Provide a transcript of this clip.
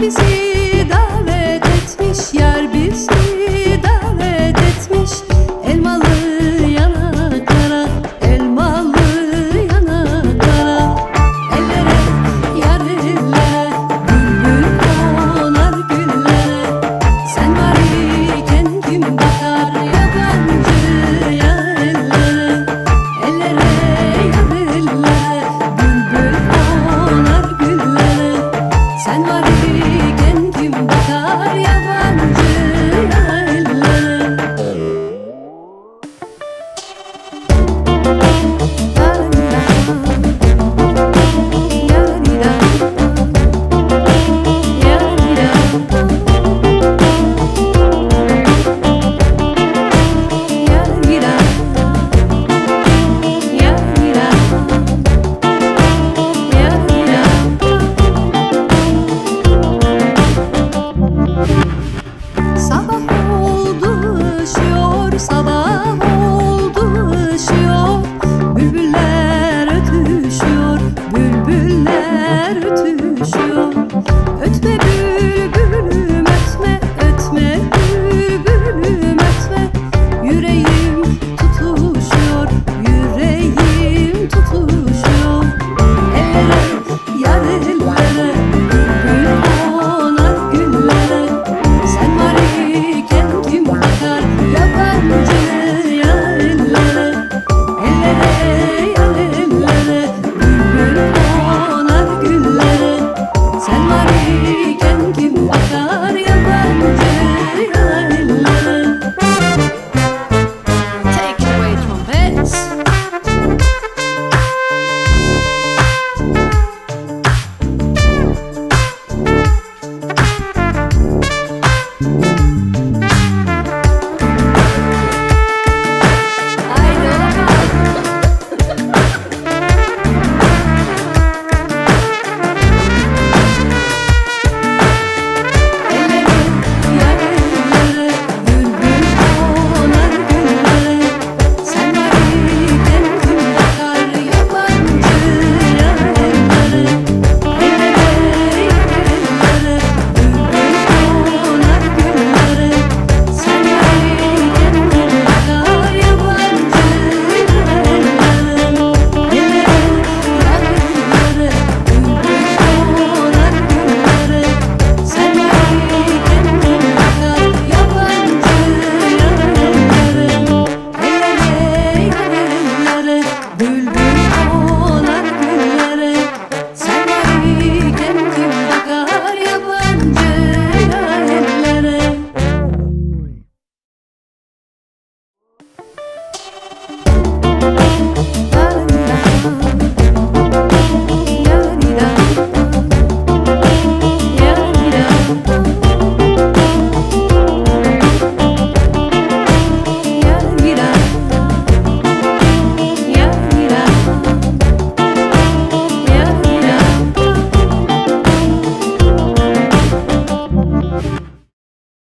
bizi davet etmiş, yar bizi davet etmiş. Elmalı yanaklara, elmalı yanaklara. Ellere, yar ellere, gül konar güllere. Sen var iken kim bakar yabancı yar ellere. Ellere, yar ellere, gül konar güllere. Sen var ötüşüyor, bülbüller ötüşüyor. Ötme bülbül.